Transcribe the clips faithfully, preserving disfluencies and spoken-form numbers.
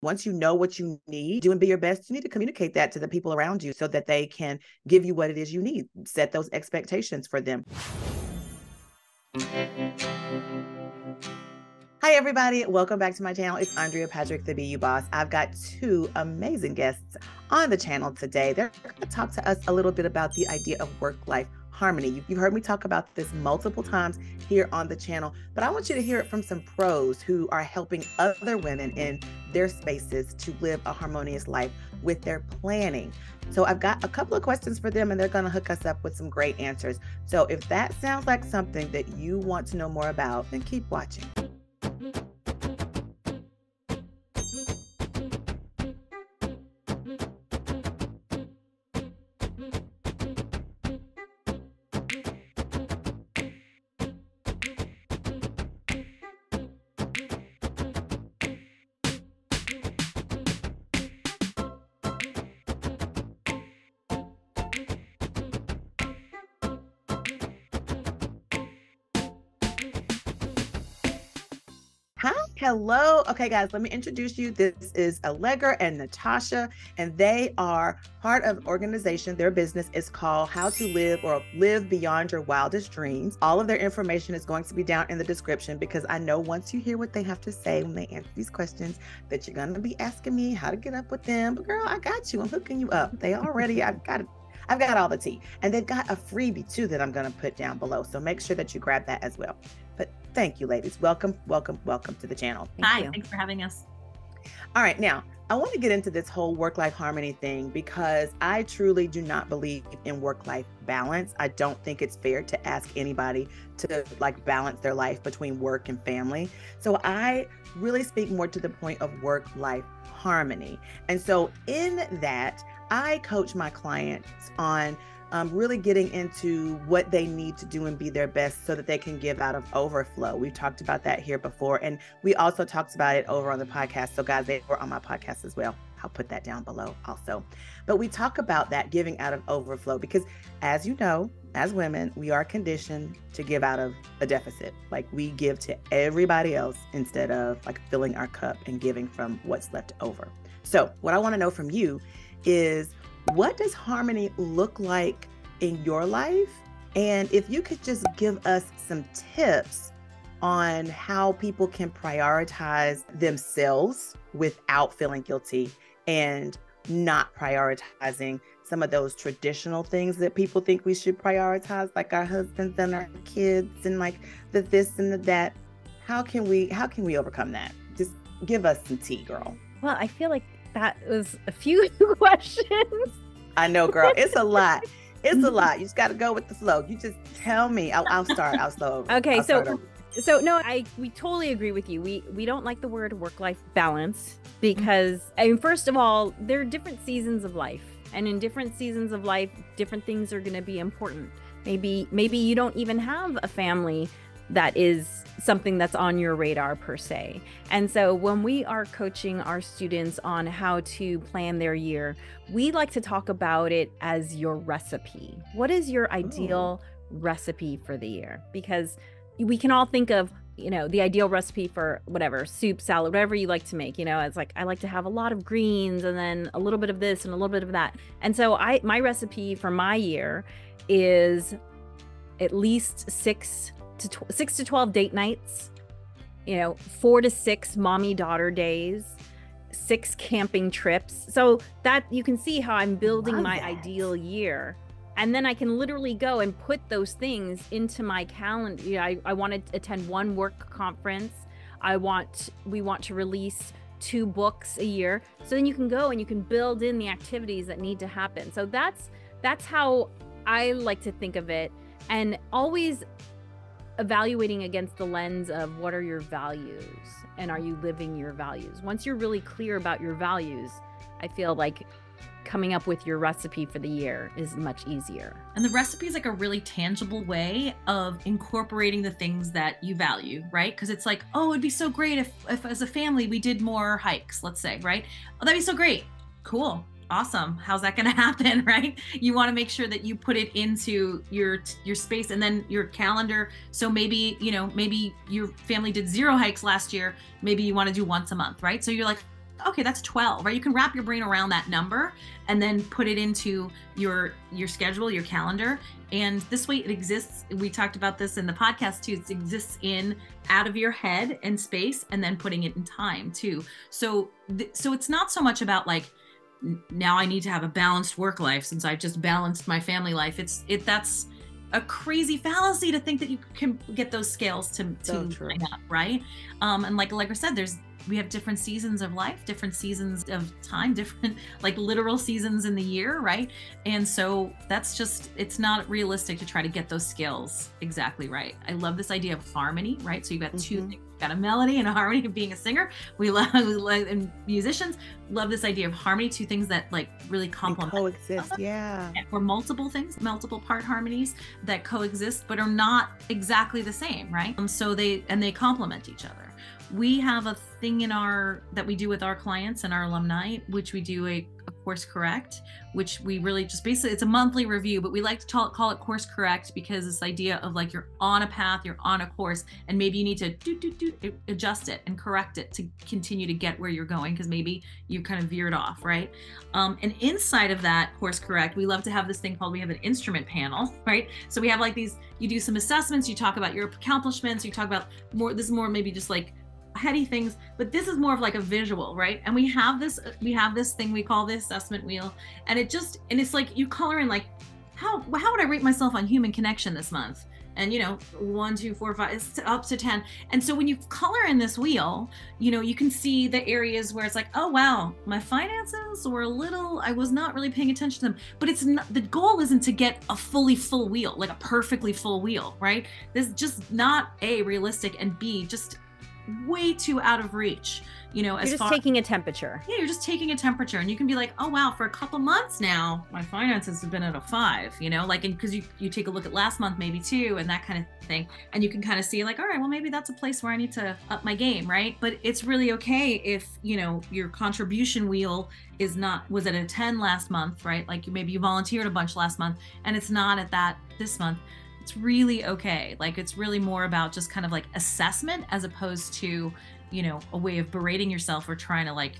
Once you know what you need, do and be your best. You need to communicate that to the people around you so that they can give you what it is you need. Set those expectations for them. Hi, everybody. Welcome back to my channel. It's Andrea Patrick, the B U Boss. I've got two amazing guests on the channel today. They're going to talk to us a little bit about the idea of work-life harmony. You've heard me talk about this multiple times here on the channel, but I want you to hear it from some pros who are helping other women in their spaces to live a harmonious life with their planning. So I've got a couple of questions for them and they're going to hook us up with some great answers. So if that sounds like something that you want to know more about, then keep watching. Hi, hello. Okay, guys, let me introduce you. This is Allegra and Natasha, and they are part of an organization. Their business is called How to Live or Live Beyond Your Wildest Dreams. All of their information is going to be down in the description because I know once you hear what they have to say when they answer these questions that you're going to be asking me how to get up with them. But girl, I got you. I'm hooking you up. They already, I've got it. I've got all the tea. And they've got a freebie too that I'm going to put down below. So make sure that you grab that as well. But thank you, ladies. Welcome, welcome, welcome to the channel. Thank Hi, you. Thanks for having us. All right. Now, I want to get into this whole work-life harmony thing because I truly do not believe in work-life balance. I don't think it's fair to ask anybody to like balance their life between work and family. So I really speak more to the point of work-life harmony. And so in that, I coach my clients on um, really getting into what they need to do and be their best so that they can give out of overflow. We've talked about that here before, and we also talked about it over on the podcast. So guys, they were on my podcast as well. I'll put that down below also. But we talk about that giving out of overflow because as you know, as women, we are conditioned to give out of a deficit. Like we give to everybody else instead of like filling our cup and giving from what's left over. So what I want to know from you is what does harmony look like in your life? And if you could just give us some tips on how people can prioritize themselves without feeling guilty and not prioritizing some of those traditional things that people think we should prioritize, like our husbands and our kids and like the this and the that. How can we, how can we overcome that? Just give us some tea, girl. Well, I feel like that was a few questions. I know, girl. It's a lot. It's a lot. You just got to go with the flow. You just tell me. I'll, I'll start. I'll slow. Okay. I'll so, start so no, I, we totally agree with you. We, we don't like the word work-life balance because, I mean, first of all, there are different seasons of life, and in different seasons of life, different things are going to be important. Maybe, maybe you don't even have a family that is something that's on your radar per se. And so when we are coaching our students on how to plan their year, we like to talk about it as your recipe. What is your ideal Ooh. recipe for the year? Because we can all think of, you know, the ideal recipe for whatever, soup, salad, whatever you like to make, you know, it's like, I like to have a lot of greens and then a little bit of this and a little bit of that. And so I, my recipe for my year is at least six to tw six to twelve date nights, you know, four to six mommy daughter days, six camping trips. So that you can see how I'm building my that. ideal year. And then I can literally go and put those things into my calendar. You know, I, I want to attend one work conference. I want, we want to release two books a year. So then you can go and you can build in the activities that need to happen. So that's, that's how I like to think of it. And always evaluating against the lens of what are your values and are you living your values? Once you're really clear about your values, I feel like coming up with your recipe for the year is much easier. And the recipe is like a really tangible way of incorporating the things that you value, right? Because it's like, oh, it'd be so great if, if as a family we did more hikes, let's say, right? Oh, that'd be so great. Cool. Awesome. How's that going to happen, right? You want to make sure that you put it into your your space and then your calendar. So maybe, you know, maybe your family did zero hikes last year. Maybe you want to do once a month, right? So you're like, okay, that's twelve, right? You can wrap your brain around that number and then put it into your your schedule, your calendar. And this way it exists. We talked about this in the podcast too. It exists in out of your head and space, and then putting it in time too. So, th- so it's not so much about like, now I need to have a balanced work life since I've just balanced my family life. It's it that's a crazy fallacy to think that you can get those scales to, to so line up, right? Um, and like Allegra said, there's we have different seasons of life, different seasons of time, different like literal seasons in the year, right? And so that's just, it's not realistic to try to get those scales exactly right. I love this idea of harmony, right? So you've got two mm-hmm. things. Got a melody and a harmony of being a singer. We love, we love and musicians love this idea of harmony, two things that like really complement. They coexist, yeah. Or multiple things, multiple part harmonies that coexist but are not exactly the same, right? Um, so they, and they complement each other. We have a thing in our, that we do with our clients and our alumni, which we do a, a course correct, which we really just basically, it's a monthly review, but we like to talk, call it course correct because this idea of like, you're on a path, you're on a course, and maybe you need to do, do, do, adjust it and correct it to continue to get where you're going. Cause maybe you kind of veered off. Right. Um, and inside of that course correct, we love to have this thing called, we have an instrument panel, right? So we have like these, you do some assessments, you talk about your accomplishments, you talk about more, this is more maybe just like heady things, but this is more of like a visual, right? And we have this, we have this thing we call the assessment wheel, and it just, and it's like you color in like, how how would I rate myself on human connection this month? And you know, one, two, four, five, it's up to ten. And so when you color in this wheel, you know, you can see the areas where it's like, oh wow, my finances were a little, I was not really paying attention to them. But it's not, the goal isn't to get a fully full wheel, like a perfectly full wheel, right? This is just not A, realistic, and B, just way too out of reach, you know, you're as just far- taking a temperature. Yeah, you're just taking a temperature, and you can be like, oh wow, for a couple months now, my finances have been at a five, you know, like, and cause you, you take a look at last month, maybe two, and that kind of thing. And you can kind of see like, all right, well, maybe that's a place where I need to up my game. Right. But it's really okay if, you know, your contribution wheel is not, was at a ten last month, right? Like maybe you volunteered a bunch last month and it's not at that this month. It's really okay. Like it's really more about just kind of like assessment as opposed to, you know, a way of berating yourself or trying to like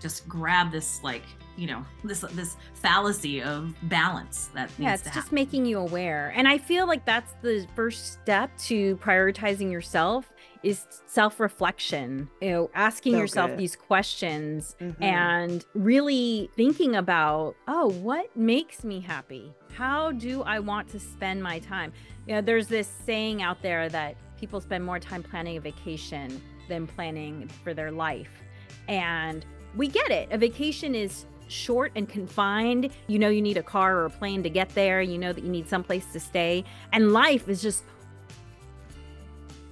just grab this like, you know, this this fallacy of balance that needs to happen. Yeah, it's just making you aware. And I feel like that's the first step to prioritizing yourself is self-reflection, you know, asking so yourself good. These questions mm-hmm. and really thinking about, oh, what makes me happy? How do I want to spend my time? You know, there's this saying out there that people spend more time planning a vacation than planning for their life. And we get it. A vacation is short and confined. You know, you need a car or a plane to get there. You know that you need someplace to stay. And life is just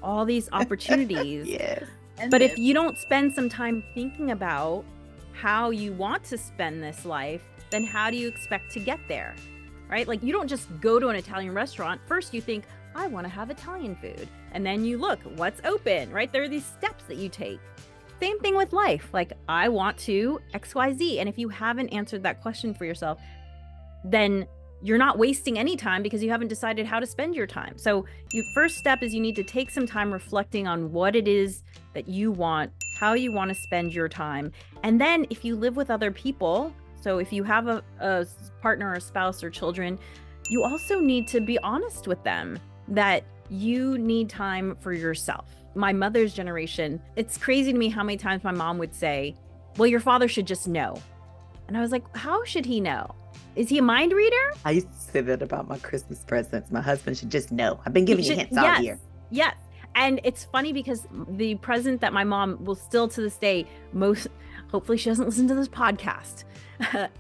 all these opportunities. Yes. But if you don't spend some time thinking about how you want to spend this life, then how do you expect to get there, right? Like you don't just go to an Italian restaurant. First you think, I want to have Italian food. And then you look, what's open, right? There are these steps that you take. Same thing with life. Like I want to X Y Z. And if you haven't answered that question for yourself, then you're not wasting any time because you haven't decided how to spend your time. So your first step is you need to take some time reflecting on what it is that you want, how you want to spend your time. And then if you live with other people, so if you have a, a partner or a spouse or children, you also need to be honest with them that you need time for yourself. My mother's generation, it's crazy to me how many times my mom would say, well, your father should just know. And I was like, how should he know? Is he a mind reader? I used to say that about my Christmas presents. My husband should just know. I've been giving should, you hints yes, all year. Yes. And it's funny because the present that my mom will still to this day, most, hopefully she doesn't listen to this podcast.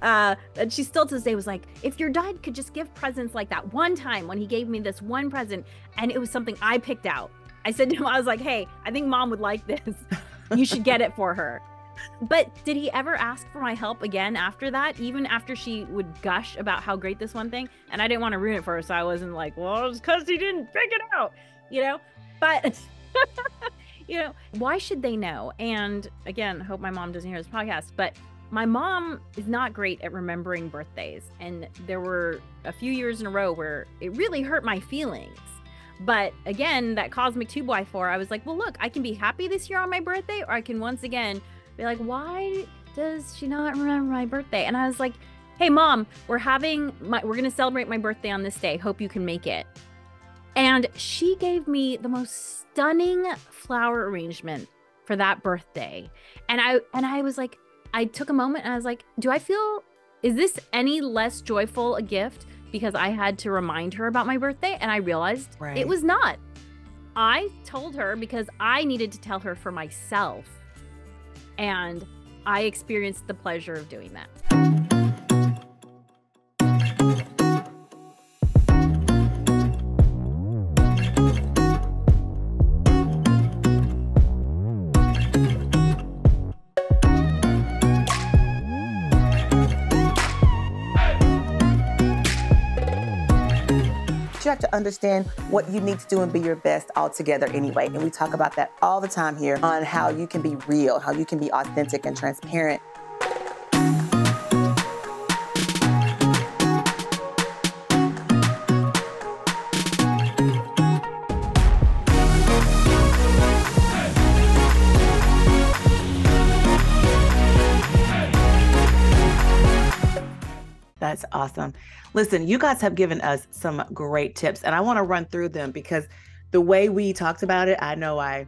uh, and she still to this day was like, if your dad could just give presents like that one time when he gave me this one present and it was something I picked out. I said to him, I was like, hey, I think mom would like this. You should get it for her. But did he ever ask for my help again after that, even after she would gush about how great this one thing? And I didn't want to ruin it for her. So I wasn't like, well, it's because he didn't pick it out, you know, but, you know, why should they know? And again, I hope my mom doesn't hear this podcast, but my mom is not great at remembering birthdays. And there were a few years in a row where it really hurt my feelings. But again, that cosmic two by four, I was like, well, look, I can be happy this year on my birthday, or I can once again be like, why does she not remember my birthday? And I was like, hey, mom, we're having my, we're going to celebrate my birthday on this day. Hope you can make it. And she gave me the most stunning flower arrangement for that birthday. And I, and I was like, I took a moment and I was like, do I feel, is this any less joyful a gift because I had to remind her about my birthday? And I realized right. it was not. I told her because I needed to tell her for myself. And I experienced the pleasure of doing that. You have to understand what you need to do and be your best altogether anyway. And we talk about that all the time here on how you can be real, how you can be authentic and transparent. That's awesome. Listen, you guys have given us some great tips and I want to run through them because the way we talked about it, I know I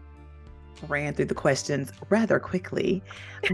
ran through the questions rather quickly,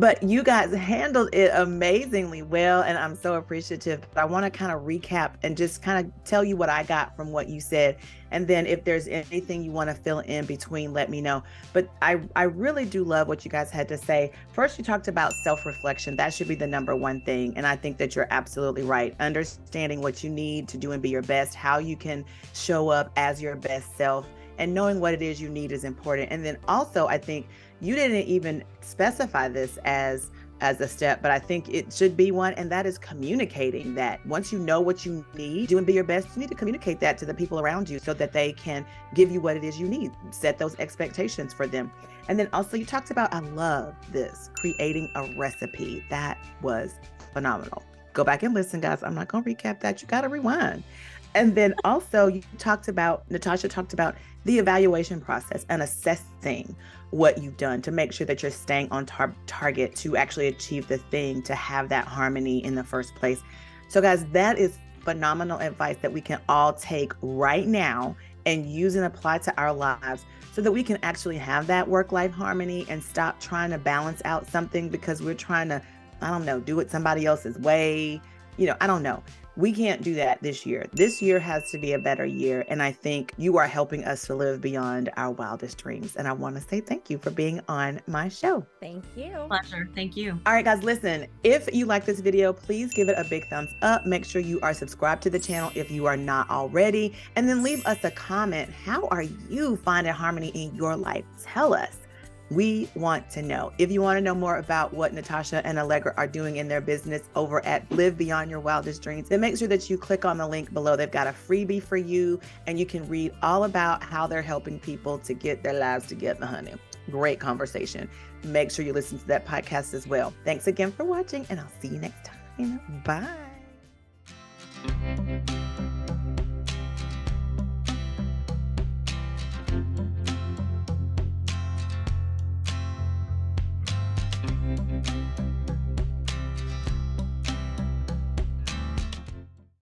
but you guys handled it amazingly well. And I'm so appreciative. I want to kind of recap and just kind of tell you what I got from what you said. And then if there's anything you want to fill in between, let me know. But I, I really do love what you guys had to say. First, you talked about self-reflection. That should be the number one thing. And I think that you're absolutely right. Understanding what you need to do and be your best, how you can show up as your best self, and knowing what it is you need is important. And then also, I think you didn't even specify this as as a step, but I think it should be one, and that is communicating that. Once you know what you need, do and be your best, you need to communicate that to the people around you so that they can give you what it is you need, set those expectations for them. And then also you talked about, I love this, creating a recipe. That was phenomenal. Go back and listen, guys. I'm not gonna recap that, you gotta rewind. And then also you talked about, Natasha talked about the evaluation process and assessing what you've done to make sure that you're staying on tar target to actually achieve the thing, to have that harmony in the first place. So guys, that is phenomenal advice that we can all take right now and use and apply to our lives so that we can actually have that work-life harmony and stop trying to balance out something because we're trying to, I don't know, do it somebody else's way. You know, I don't know. We can't do that this year. This year has to be a better year. And I think you are helping us to live beyond our wildest dreams. And I want to say thank you for being on my show. Thank you. Pleasure. Thank you. All right, guys, listen, if you like this video, please give it a big thumbs up. Make sure you are subscribed to the channel if you are not already. And then leave us a comment. How are you finding harmony in your life? Tell us. We want to know. If you want to know more about what Natasha and Allegra are doing in their business over at Live Beyond Your Wildest Dreams, then make sure that you click on the link below. They've got a freebie for you and you can read all about how they're helping people to get their lives together, honey. Great conversation. Make sure you listen to that podcast as well. Thanks again for watching and I'll see you next time. Bye.